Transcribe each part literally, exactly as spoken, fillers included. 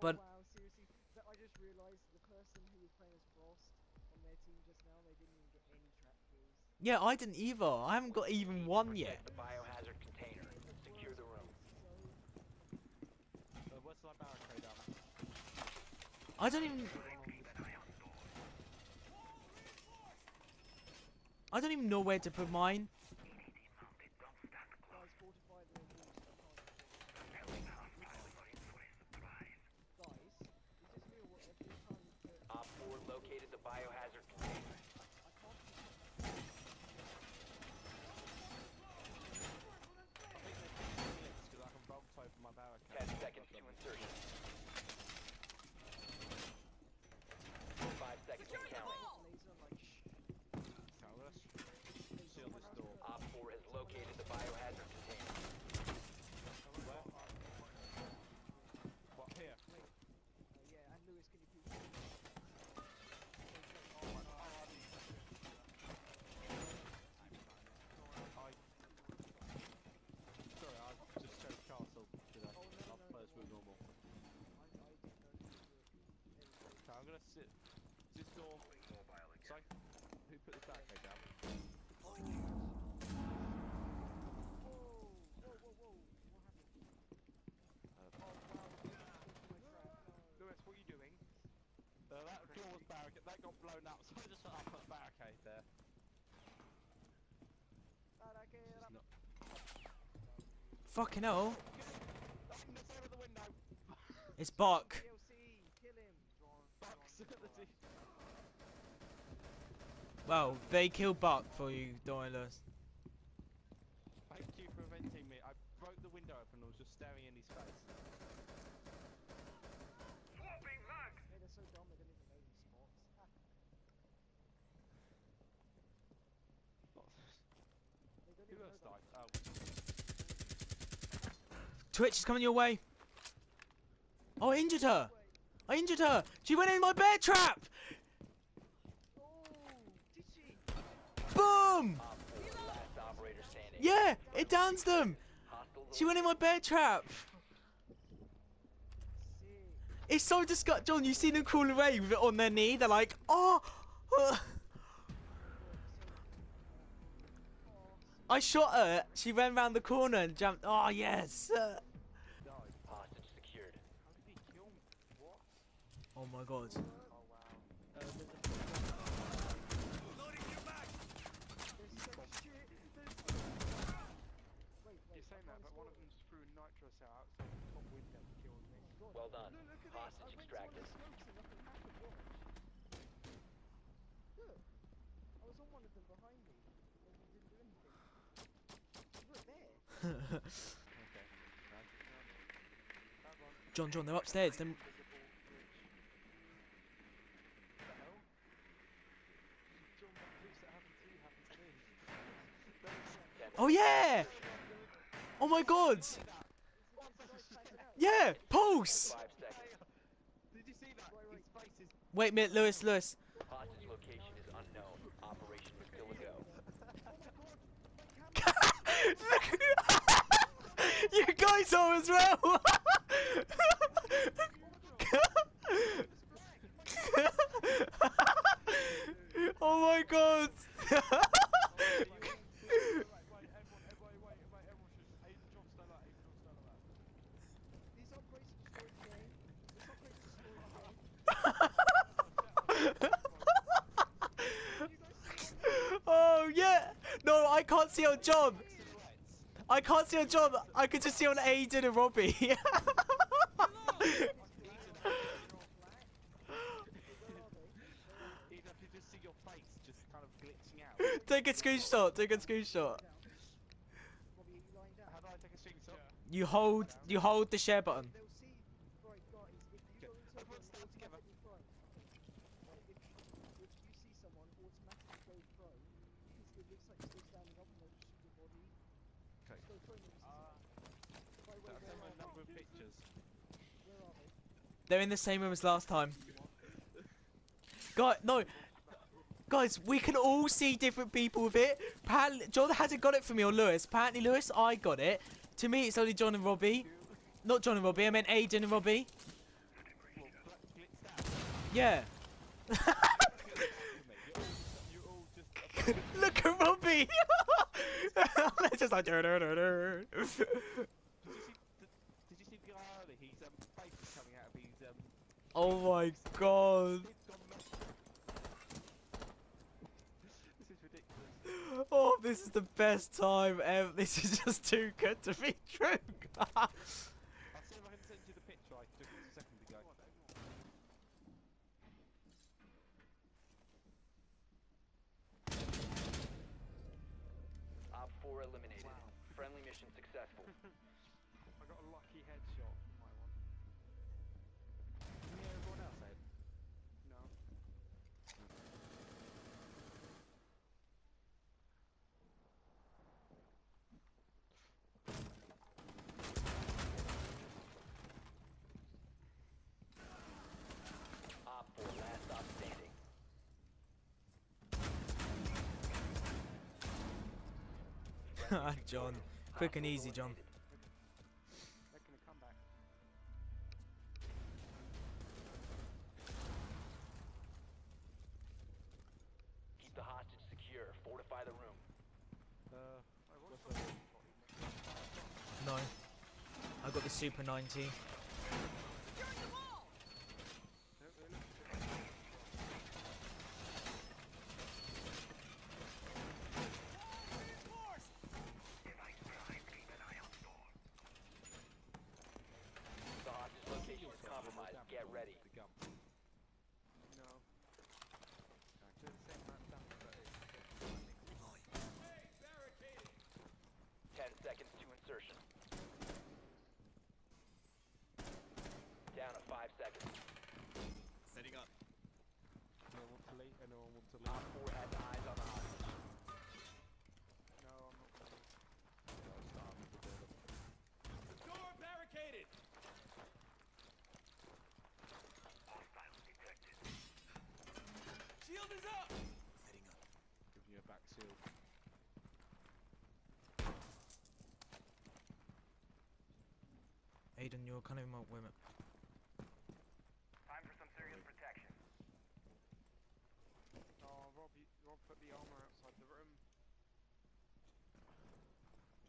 But wow, seriously, that I just realized the person who was playing as Frost on their team just now, they didn't even get any trap kills. Yeah, I didn't either. I haven't got even one yet. The biohazard container. Secure the room. So what's our power trade off? I don't even I don't even know where to put mine. Op four located the biohazard container. ten seconds to insertion. five seconds to counting. Seal this door. Op four has located the biohazard container. Where? What, here? Yeah, and Lewis, can you please... Castle today. Oh, no, I'll no, play no, this with no. normal. Okay, I'm gonna sit. Is this door? So I, who put this back down? Oh, whoa, whoa, whoa. What happened? Uh, Lewis, what are you doing? Uh, that door was barricaded. That got blown up, so I just thought I put a barricade there. Barricade. Fucking hell. It's Buck. Well, they killed Buck for you, Donelus. Thank you for preventing me. I broke the window open and was just staring in his face. Swapping luck! Hey, they're so dumb they didn't even know these spots. Who else died? Oh. Twitch is coming your way. Oh, I injured her. I injured her. She went in my bear trap. Oh, did she? Boom. Yeah, it downs them. She went in my bear trap. It's so disgusting. John, you see them crawl away with it on their knee. They're like, oh. I shot her, she ran round the corner and jumped. Oh, yes! Uh. Hostage secured. How did he kill me? What? Oh my god. Oh wow. Loading your back! There's some shit! There's some shit! Wait, wait. You're saying that, but one of them just threw nitrous out outside the top window and killed me. Well done. No, hostage extracted. Look, I was on one of them behind me. okay. John, John, they're upstairs. Then. Oh yeah! Oh my god! Yeah, Pulse! Did you see that? Wait a minute, Lewis, Lewis. Hostage location is unknown. Operation is still a go. You guys are as well. Oh my god. Oh yeah. No, I can't see your job. I can't see a job. I could just see on Aiden and Robbie. Even if you just see your face just kind of glitching out. Take a screenshot. Take a screenshot. How do I take a screenshot? You hold. You hold the share button. Uh, They're in the same room as last time. God, no, guys, we can all see different people with it. Apparently, John hasn't got it for me or Lewis. Apparently, Lewis, I got it. To me, it's only John and Robbie. Not John and Robbie. I meant Aiden and Robbie. Yeah. Look at Ruby! Let's just like. Did you see? Did you see Biali? His face is coming out of his. Oh my god! This is ridiculous. Oh, this is the best time ever. This is just too good to be true. I'll see if I can send you the picture I took a second ago. Op four eliminated. Wow. Friendly mission successful. I got a lucky headshot. Might want. Can you hear everyone else out? No. Op four, last stop standing. John, quick and easy, John. They're gonna come back. Keep the hostage secure. Fortify the room. Uh, no, I got the super ninety. Compromise. Get ready. No. Ten seconds to insertion. Down to five seconds. Setting up. No one wants to leave. No one wants to leave. Op four has eyes on the hostage. No, I'm not going to. The door barricaded. Shield is up! Heading up. Give you a back seal. Aiden, you're kind of in my women. Time for some serious protection. Oh, Rob, you, Rob put the armor outside the room. Do you want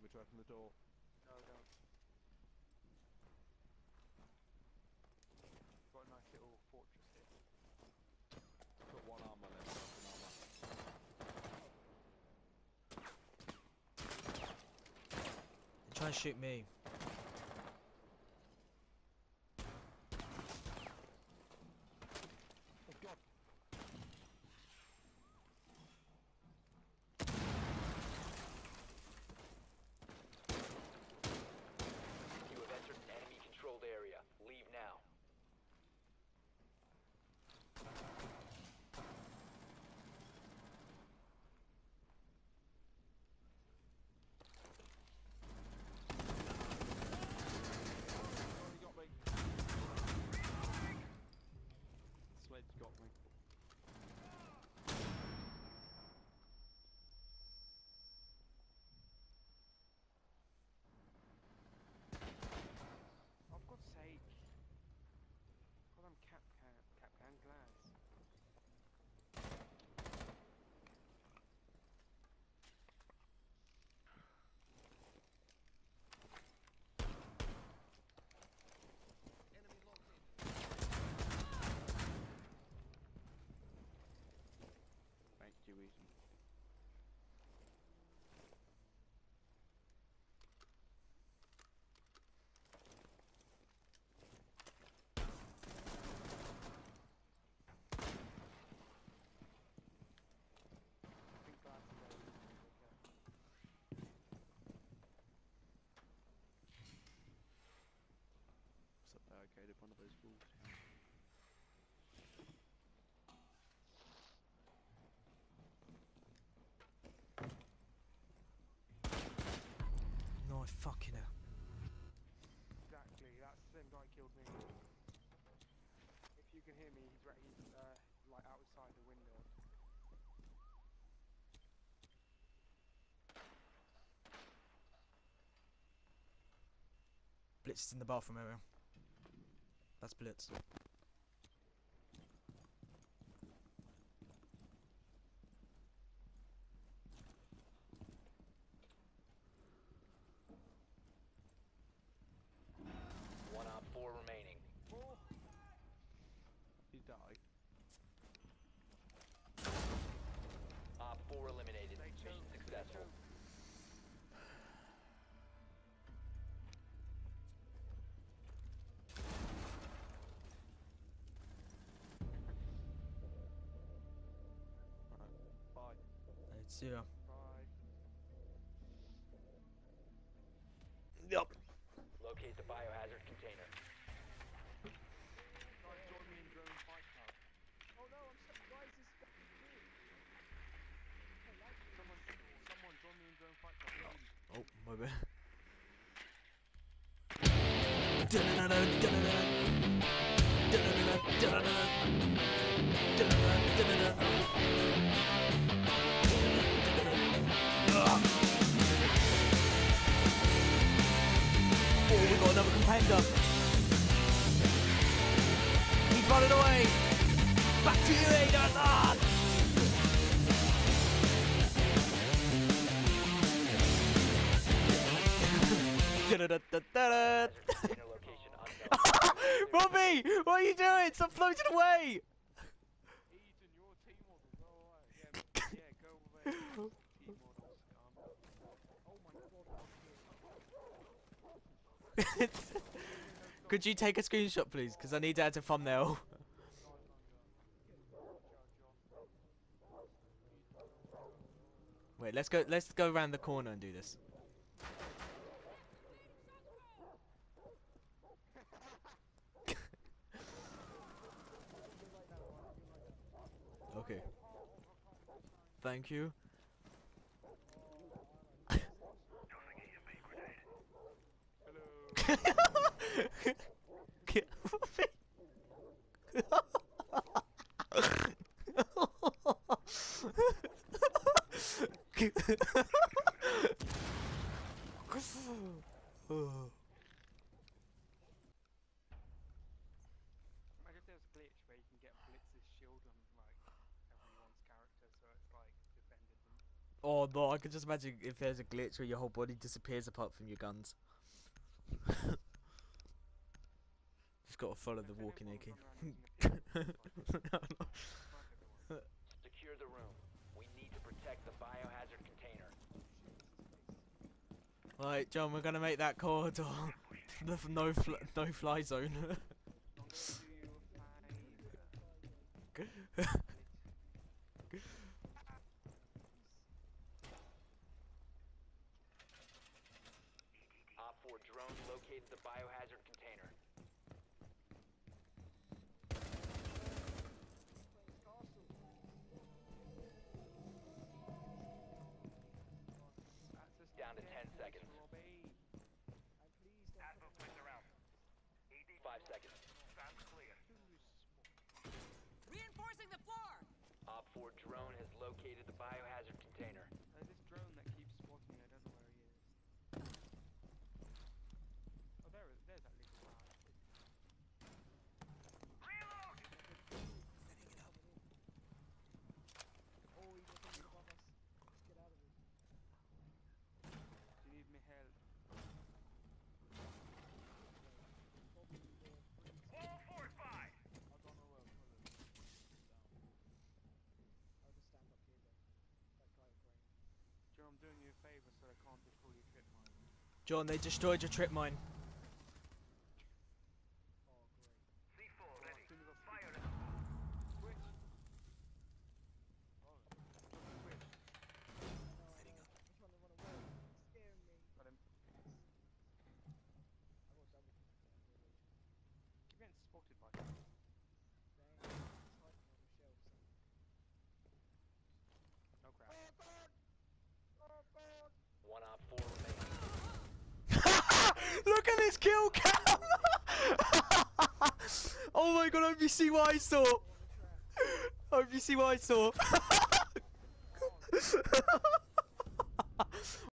me to open the door? No, don't. Got a nice little fortress here. Put one arm on it, one arm on. Try and shoot me. Oh god. You have entered an enemy controlled area. Leave now. Got me. Oh, for God's sake. God, I'm cap can, cap can glass. Thank you, Ethan. Is that barricaded one of those walls? Fucking hell. Exactly, that's the same guy killed me. If you can hear me, he's, right, he's uh, like outside the window. Blitz is in the bathroom area. That's Blitz. Blitz, yeah. Yep. Locate the biohazard container. Oh no, I'm stuck. Why is this fucking like someone, someone join me in drone fight club. Oh, my bad. Oh, we got another competitor. He's running away. Back to you, Ada. Ah. Robbie, what are you doing? Stop floating away! Eden, you're a team model, go away. Yeah, but, yeah, go away. Team models, um, oh my god. Could you take a screenshot, please? Because I need to add a thumbnail. Wait, let's go. Let's go around the corner and do this. Okay. Thank you. Don't forget your big grenade. Hello. I guess there's a glitch where you can get Blitz's shield on like everyone's character, so it's like defended them. Oh no, I can just imagine if there's a glitch where your whole body disappears apart from your guns. Just gotta follow the walking aching. Secure the room. We need to protect the biohazard container. Right, John, we're gonna make that corridor no no fly, no fly zone. Op four drone located the biohazard container. Down to ten seconds. five seconds. That's clear. Reinforcing the floor! Op four drone has located the biohazard container. There's this drone that keeps spotting me, I don't know where he is. Oh, there, there's that little guy. Reload! Setting it up. Oh, he's looking above us. Let's get out of here. Do you need me help? I'm doing you a favour so I can't destroy your trip mine. John, they destroyed your trip mine. Oh, great. C four ready. Fire it. Switch. Oh, switch. Setting up. I'm trying to run away. It's scaring me. Got him. You're getting spotted by him. No crap. One up, four remaining. Look at this kill cam! Oh my god, I hope you see what I saw! I hope you see what I saw!